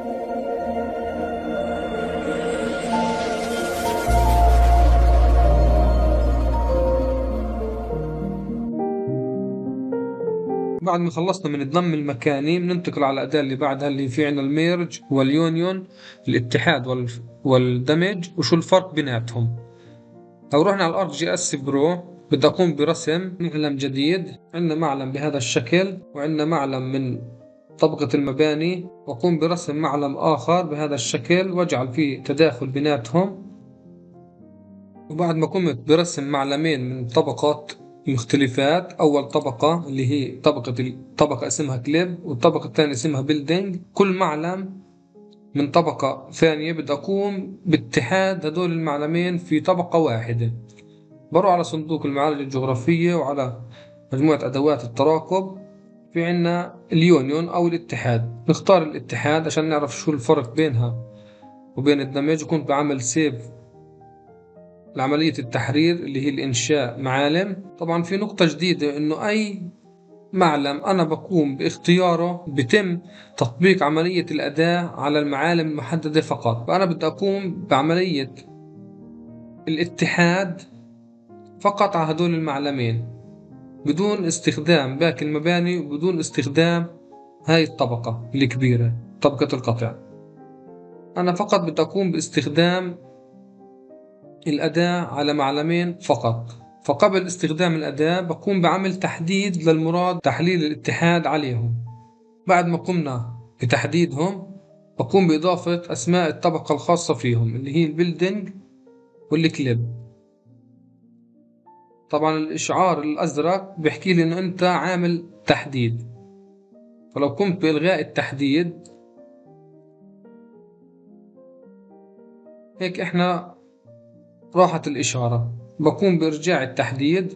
بعد ما خلصنا من الضم المكاني بننتقل على الأداة اللي بعدها اللي في عنا الميرج واليونيون، الاتحاد والدمج وشو الفرق بيناتهم. لو رحنا على الارك جي اس برو بدي أقوم برسم معلم جديد، عندنا معلم بهذا الشكل وعندنا معلم من طبقة المباني، وأقوم برسم معلم آخر بهذا الشكل وأجعل فيه تداخل بيناتهم. وبعد ما قمت برسم معلمين من طبقات مختلفات، أول طبقة اللي هي طبقة اسمها كليب والطبقة الثانية اسمها بيلدينج، كل معلم من طبقة ثانية بدي أقوم باتحاد هدول المعلمين في طبقة واحدة. بروح على صندوق المعالجة الجغرافية وعلى مجموعة أدوات التراكب، في عنا اليونيون أو الاتحاد، نختار الاتحاد عشان نعرف شو الفرق بينها وبين الدمج. وكنت بعمل سيف لعملية التحرير اللي هي الإنشاء معالم. طبعا في نقطة جديدة إنه أي معلم أنا بقوم باختياره بتم تطبيق عملية الأداة على المعالم المحددة فقط، فأنا بدي أقوم بعملية الاتحاد فقط على هدول المعلمين بدون استخدام باقي المباني وبدون استخدام هاي الطبقة الكبيرة طبقة القطع. أنا فقط بدي أقوم باستخدام الأداة على معلمين فقط، فقبل استخدام الأداة بقوم بعمل تحديد للمراد تحليل الاتحاد عليهم. بعد ما قمنا بتحديدهم بقوم بإضافة أسماء الطبقة الخاصة فيهم اللي هي البيلدينج والكليب. طبعا الإشعار الأزرق بيحكي لي إنه أنت عامل تحديد، فلو قمت بإلغاء التحديد هيك إحنا راحت الإشارة. بقوم بإرجاع التحديد،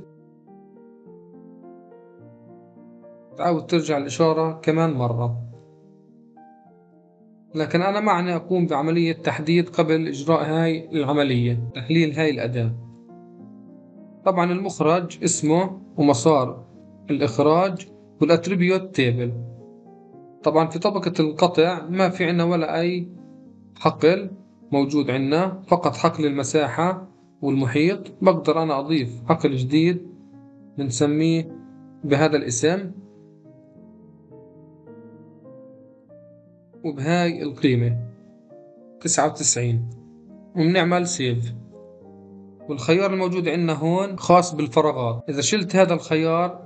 تعاود ترجع الإشارة كمان مرة، لكن أنا معني أقوم بعملية تحديد قبل إجراء هاي العملية تحليل هاي الأداة. طبعا المخرج اسمه ومسار الإخراج والأتريبيوت تيبل. طبعا في طبقة القطع ما في عنا ولا أي حقل موجود، عندنا فقط حقل المساحة والمحيط. بقدر أنا أضيف حقل جديد بنسميه بهذا الاسم وبهاي القيمة 99 وبنعمل سيف. والخيار الموجود عندنا هون خاص بالفراغات، إذا شلت هذا الخيار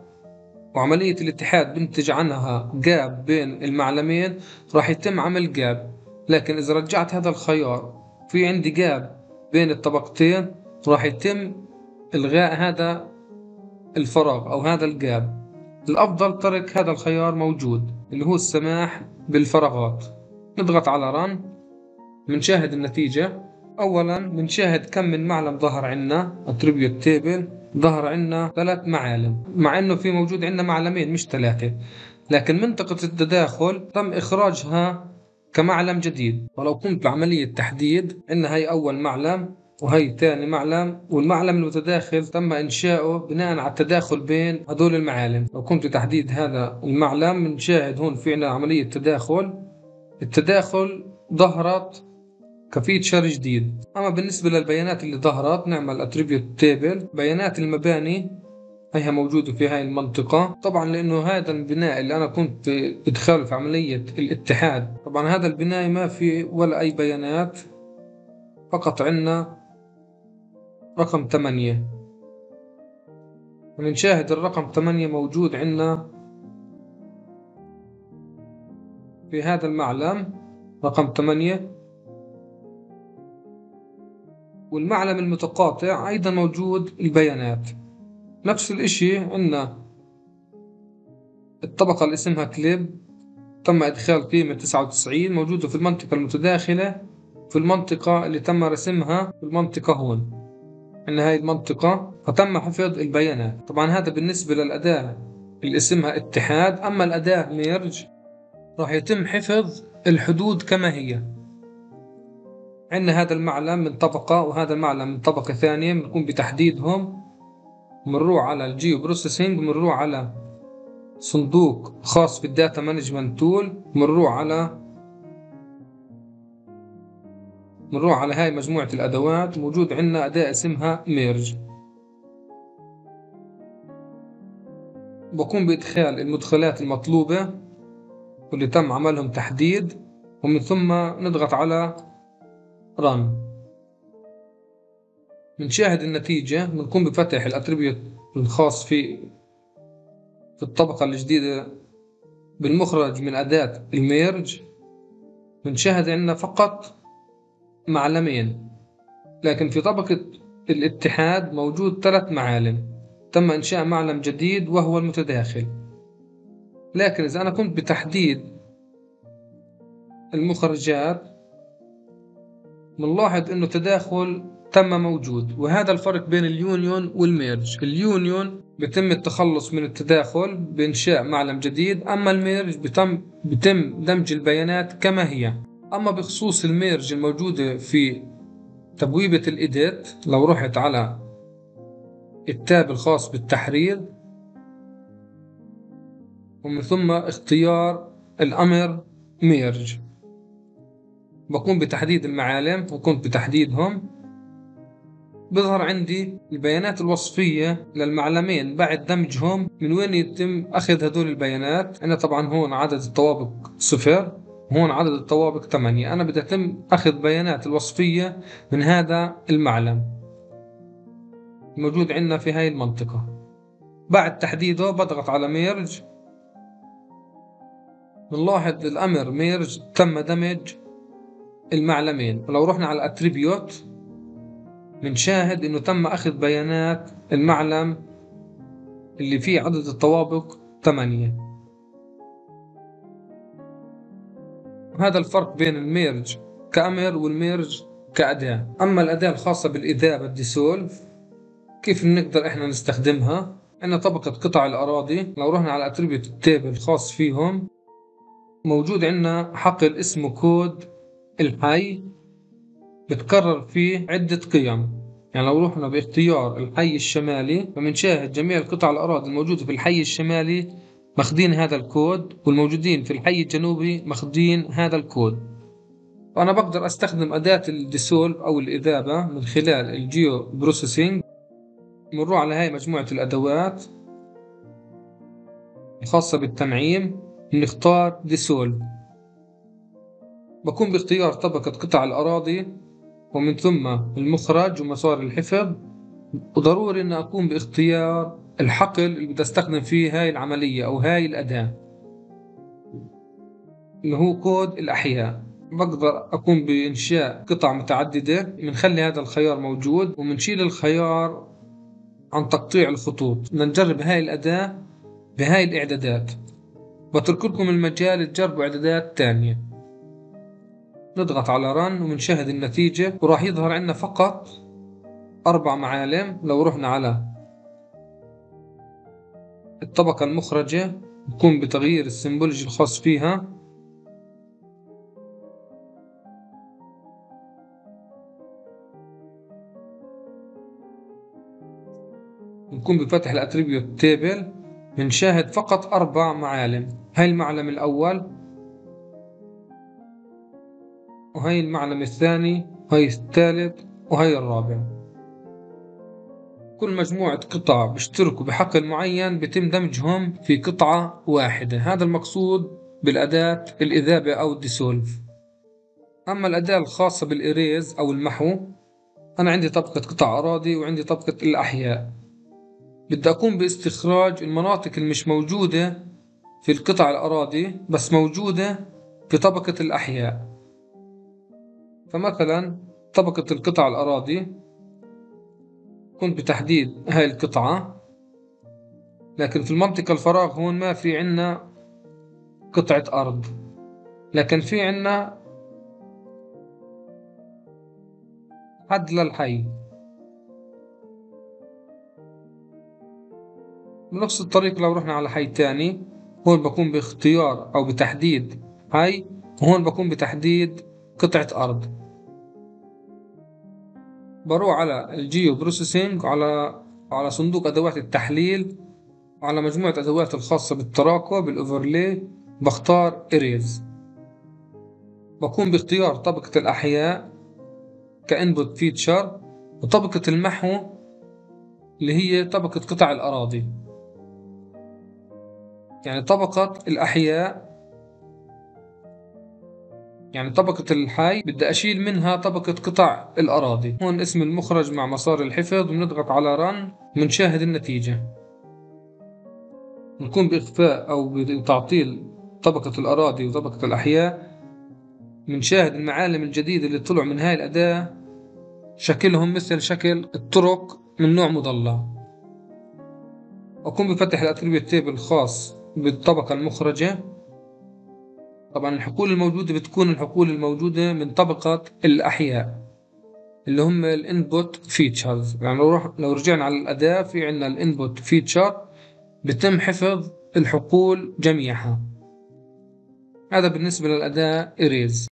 وعملية الاتحاد بنتج عنها جاب بين المعلمين راح يتم عمل جاب، لكن إذا رجعت هذا الخيار في عندي جاب بين الطبقتين راح يتم إلغاء هذا الفراغ أو هذا الجاب. الأفضل ترك هذا الخيار موجود اللي هو السماح بالفراغات. نضغط على رن، بنشاهد النتيجة. أولا بنشاهد كم من معلم ظهر عنا، Attribute Table ظهر عنا 3 معالم، مع إنه في موجود عنا معلمين مش 3، لكن منطقة التداخل تم إخراجها كمعلم جديد. ولو قمت بعملية تحديد عندنا هي أول معلم وهي ثاني معلم، والمعلم المتداخل تم إنشاؤه بناء على التداخل بين هذول المعالم. لو قمت بتحديد هذا المعلم بنشاهد هون في عندنا عملية تداخل، التداخل ظهرت كفيتشر جديد. أما بالنسبة للبيانات اللي ظهرت نعمل Attribute Table، بيانات المباني هيها موجودة في هاي المنطقة. طبعا لأنه هذا البناء اللي أنا كنت بدخله في عملية الاتحاد، طبعا هذا البناء ما في ولا أي بيانات، فقط عنا رقم 8، ونشاهد الرقم 8 موجود عنا في هذا المعلم رقم 8، والمعلم المتقاطع أيضا موجود البيانات. نفس الاشي عندنا الطبقة اللي اسمها كليب تم ادخال قيمة 99 موجودة في المنطقة المتداخلة، في المنطقة اللي تم رسمها في المنطقة هون عندنا هاي المنطقة، فتم حفظ البيانات. طبعا هذا بالنسبة للأداة اللي اسمها اتحاد. اما الأداة ميرج راح يتم حفظ الحدود كما هي، عندنا هذا المعلم من طبقة وهذا المعلم من طبقة ثانية، بنقوم بتحديدهم، بنروح على الجيو بروسيسنج، بنروح على صندوق خاص بالداتا مانجمنت تول، بنروح على بنروح على هاي مجموعة الأدوات، موجود عندنا أداة اسمها Merge. بقوم بإدخال المدخلات المطلوبة واللي تم عملهم تحديد، ومن ثم نضغط على Run. بنشاهد النتيجة. بنقوم بفتح الأتريبيوت الخاص في الطبقة الجديدة بالمخرج من أداة الميرج. بنشاهد عندنا فقط معلمين، لكن في طبقة الاتحاد موجود 3 معالم. تم إنشاء معلم جديد وهو المتداخل، لكن إذا أنا قمت بتحديد المخرجات بنلاحظ إنه التداخل تم موجود، وهذا الفرق بين اليونيون والميرج. اليونيون بيتم التخلص من التداخل بإنشاء معلم جديد، أما الميرج بيتم دمج البيانات كما هي. أما بخصوص الميرج الموجودة في تبويبة الإيديت، لو رحت على التاب الخاص بالتحرير ومن ثم اختيار الأمر ميرج، بقوم بتحديد المعالم وقمت بتحديدهم، بظهر عندي البيانات الوصفية للمعلمين بعد دمجهم، من وين يتم أخذ هذول البيانات. أنا طبعا هون عدد الطوابق 0، هون عدد الطوابق 8. أنا بدي أتم أخذ بيانات الوصفية من هذا المعلم الموجود عندنا في هاي المنطقة. بعد تحديده بضغط على ميرج، بنلاحظ الأمر ميرج تم دمج المعلمين. ولو رحنا على الأتريبيوت بنشاهد إنه تم أخذ بيانات المعلم اللي فيه عدد الطوابق 8. هذا الفرق بين الميرج كأمر والميرج كأداة. أما الأداة الخاصة بالإذابة ديسولف، كيف بنقدر إحنا نستخدمها؟ عندنا طبقة قطع الأراضي، لو رحنا على Attribute Table الخاص فيهم موجود عندنا حقل اسمه كود الحي، بتكرر فيه عدة قيم. يعني لو رحنا باختيار الحي الشمالي فبنشاهد جميع القطع الأراضي الموجودة في الحي الشمالي ماخدين هذا الكود، والموجودين في الحي الجنوبي ماخدين هذا الكود. وأنا بقدر أستخدم أداة الديسولف أو الإذابة من خلال الجيو بروسيسنج. بنروح على هاي مجموعة الأدوات الخاصة بالتنعيم، بنختار ديسولف، بكون باختيار طبقة قطع الأراضي ومن ثم المخرج ومسار الحفظ، وضروري أن أقوم باختيار الحقل اللي بدي استخدم فيه هاي العملية أو هاي الأداة اللي هو كود الأحياء. بقدر أقوم بإنشاء قطع متعددة، بنخلي هذا الخيار موجود وبنشيل الخيار عن تقطيع الخطوط. بدنا نجرب هاي الأداة بهاي الإعدادات، بترك لكم المجال تجربوا إعدادات تانية. نضغط على رن وبنشاهد النتيجة، وراح يظهر عندنا فقط 4 معالم. لو رحنا على الطبقة المخرجة نقوم بتغيير السمبولوجي الخاص فيها، نقوم بفتح الاتريبيوت تيبل، بنشاهد فقط 4 معالم. هاي المعلم الأول، وهي المعلم الثاني، وهي الثالث، وهي الرابع. كل مجموعة قطع بيشتركوا بحقل معين بيتم دمجهم في قطعة واحدة. هذا المقصود بالأداة الإذابة أو الديسولف. أما الأداة الخاصة بالإريز أو المحو، أنا عندي طبقة قطع أراضي وعندي طبقة الأحياء، بدي أقوم باستخراج المناطق اللي مش موجودة في القطع الأراضي بس موجودة في طبقة الأحياء. فمثلا طبقة القطع الأراضي كنت بتحديد هاي القطعة، لكن في المنطقة الفراغ هون ما في عنا قطعة أرض، لكن في عنا حد للحي. بنفس الطريقة لو رحنا على حي تاني، هون بكون باختيار أو بتحديد حي، وهون بكون بتحديد قطعة أرض. بروح على الجيو بروسيسنج على صندوق أدوات التحليل، على مجموعة أدوات الخاصة بالتراكم بالأوفرلي، بختار إريز، بقوم باختيار طبقة الأحياء كانبوت فيتشر، وطبقة المحو اللي هي طبقة قطع الأراضي، يعني طبقة الأحياء، يعني طبقة الحي بدي أشيل منها طبقة قطع الأراضي. هون اسم المخرج مع مسار الحفظ، وبنضغط على رن وبنشاهد النتيجة. بنقوم بإخفاء أو بتعطيل طبقة الأراضي وطبقة الأحياء. بنشاهد المعالم الجديدة اللي طلعوا من هاي الأداة شكلهم مثل شكل الطرق من نوع مضلع. أقوم بفتح الأتريبيوت تيبل الخاص بالطبقة المخرجة. طبعا الحقول الموجودة بتكون الحقول الموجودة من طبقة الأحياء اللي هم الانبوت فيتشرز. يعني لو رجعنا على الأداة في عندنا الانبوت فيتشر بتم حفظ الحقول جميعها. هذا بالنسبة للأداة Erase.